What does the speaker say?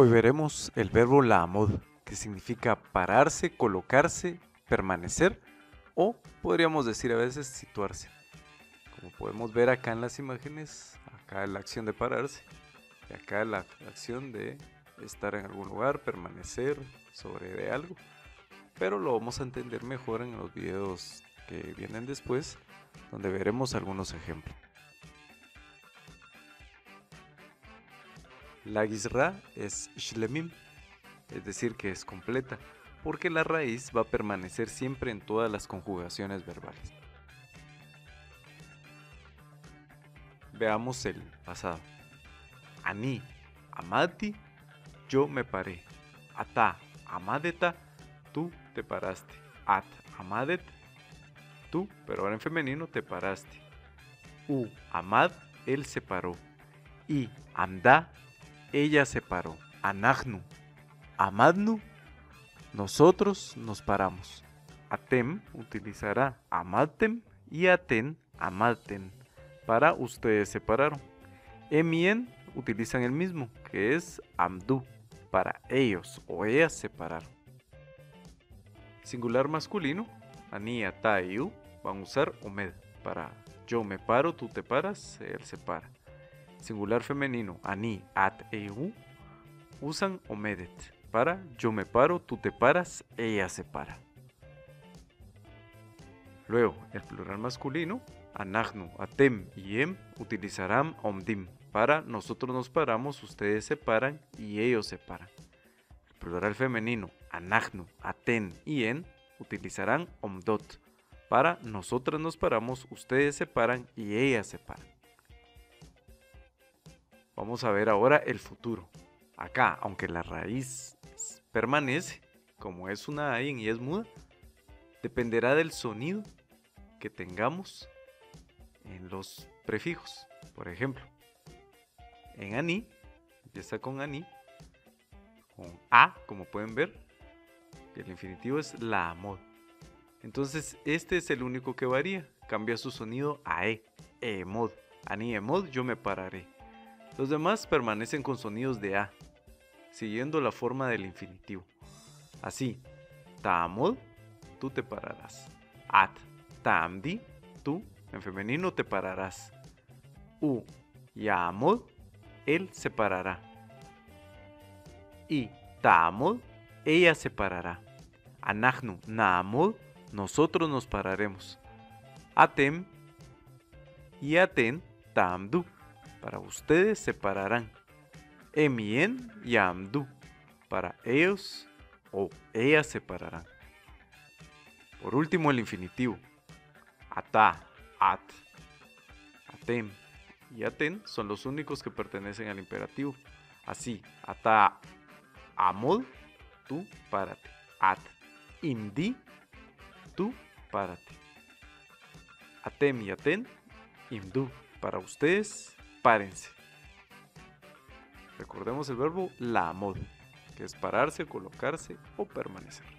Hoy veremos el verbo laamod, que significa pararse, colocarse, permanecer o podríamos decir a veces situarse. Como podemos ver acá en las imágenes, acá la acción de pararse y acá la acción de estar en algún lugar, permanecer sobre de algo. Pero lo vamos a entender mejor en los videos que vienen después, donde veremos algunos ejemplos. La Gizra es Shlemim, es decir que es completa, porque la raíz va a permanecer siempre en todas las conjugaciones verbales. Veamos el pasado. Ani, amati, yo me paré. Ata, amadeta, tú te paraste. At, amadet, tú, pero ahora en femenino, te paraste. U, amad, él se paró. I, amda, ella se paró. Anagnu, amadnu, nosotros nos paramos. Atem utilizará amadtem y aten, amadten, para ustedes se pararon. Em y en utilizan el mismo, que es amdu, para ellos o ellas se pararon. Singular masculino, ani, ata y u, van a usar omed, para yo me paro, tú te paras, él se para. Singular femenino, ani, at e u, usan omedet, para yo me paro, tú te paras, ella se para. Luego, el plural masculino, anagnu, atem y em, utilizarán omdim, para nosotros nos paramos, ustedes se paran y ellos se paran. El plural femenino, anagnu, aten y en, utilizarán omdot, para nosotras nos paramos, ustedes se paran y ellas se paran. Vamos a ver ahora el futuro. Acá, aunque la raíz permanece, como es una ayin y es muda, dependerá del sonido que tengamos en los prefijos. Por ejemplo, en ani, empieza con ani, con a, como pueden ver, y el infinitivo es laamod. Entonces, este es el único que varía, cambia su sonido a e, emod, ani emod, yo me pararé. Los demás permanecen con sonidos de A, siguiendo la forma del infinitivo. Así, taamod, tú te pararás. At, taamdi, tú, en femenino, te pararás. U, yaamod, él se parará. Y, taamod, ella se parará. Anagnu, naamod, nosotros nos pararemos. Atem, y aten, taamdu, para ustedes se pararán. Em y en y amdu, para ellos o ellas se pararán. Por último, el infinitivo. Ata, at, atem y aten son los únicos que pertenecen al imperativo. Así, ata, amod, tú párate. At, imdi, tú párate. Atem y aten, imdu, para ustedes párense. Recordemos el verbo laamod, que es pararse, colocarse o permanecer.